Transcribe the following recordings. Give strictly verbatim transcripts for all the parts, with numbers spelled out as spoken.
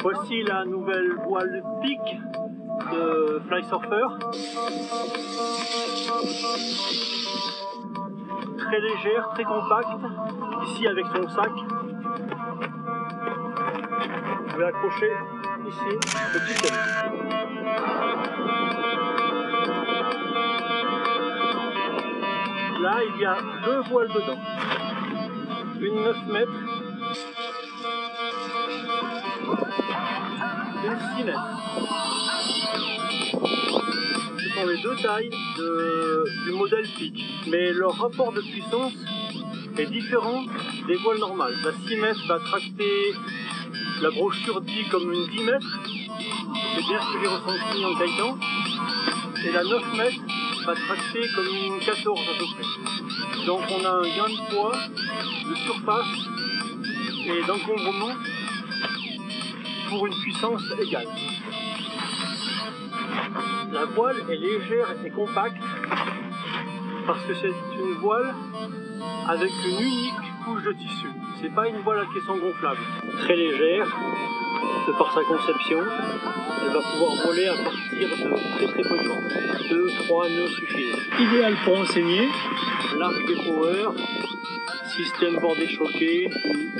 Voici la nouvelle voile PEAK de Flysurfer. Très légère, très compacte, ici avec son sac. Je vais accrocher ici le petit tel. Là, il y a deux voiles dedans. Une neuf mètres. Une six mètres. Ce sont les deux tailles de, du modèle PEAK, mais leur rapport de puissance est différent des voiles normales. La six mètres va tracter la brochure dit comme une dix mètres. C'est bien ce que j'ai ressenti en guidant. Et la neuf mètres va tracter comme une quatorze à peu près. Donc on a un gain de poids, de surface et d'encombrement pour une puissance égale. La voile est légère et compacte parce que c'est une voile avec une unique couche de tissu. C'est pas une voile à caisson gonflable. Très légère, de par sa conception, elle va pouvoir voler à partir de très très peu de temps. Deux, trois nœuds suffisent. Idéal pour enseigner. Large des power, système bordé choqué,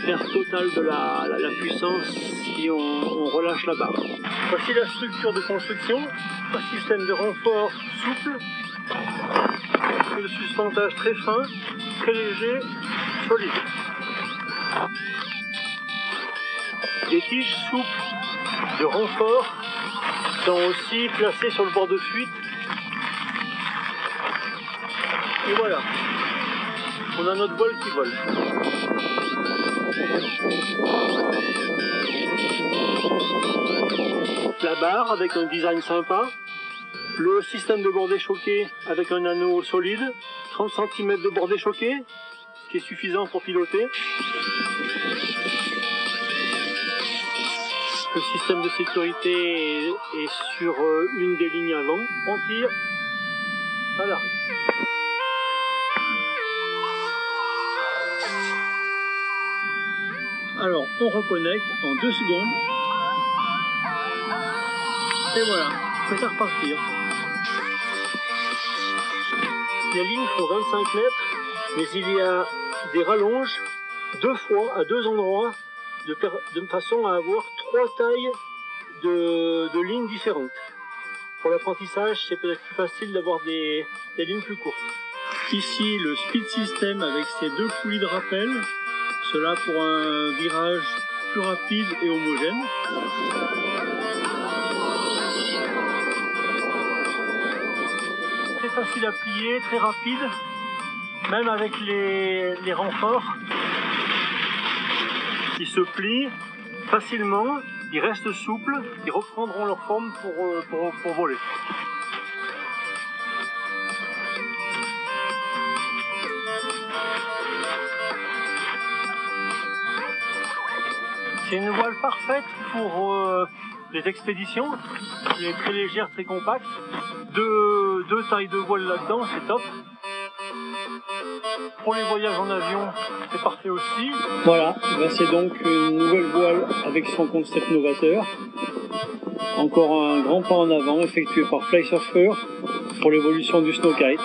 perte totale de la, la, la puissance si on, on relâche la barre. Voici la structure de construction. Un système de renfort souple. Le suspentage très fin, très léger, solide. Des tiges souples de renfort sont aussi placées sur le bord de fuite. Et voilà, on a notre voile qui vole. La barre avec un design sympa. Le système de bordé choqué avec un anneau solide. trente centimètres de bordé choqué, ce qui est suffisant pour piloter. Le système de sécurité est, est sur une des lignes avant. On tire, voilà. Alors, on reconnecte en deux secondes. Et voilà, c'est à repartir. Les lignes font vingt-cinq mètres, mais il y a des rallonges deux fois à deux endroits, de, de façon à avoir trois tailles de, de lignes différentes. Pour l'apprentissage, c'est peut-être plus facile d'avoir des, des lignes plus courtes. Ici, le speed system avec ses deux poulies de rappel, cela pour un virage plus rapide et homogène. Très facile à plier, très rapide, même avec les, les renforts. Ils se plient facilement, ils restent souples, ils reprendront leur forme pour, pour, pour voler. C'est une voile parfaite pour euh, les expéditions. Elle est très légère, très compacte. Deux, deux tailles de voile là-dedans, c'est top. Pour les voyages en avion, c'est parfait aussi. Voilà, ben c'est donc une nouvelle voile avec son concept novateur. Encore un grand pas en avant effectué par Flysurfer pour l'évolution du snowkite.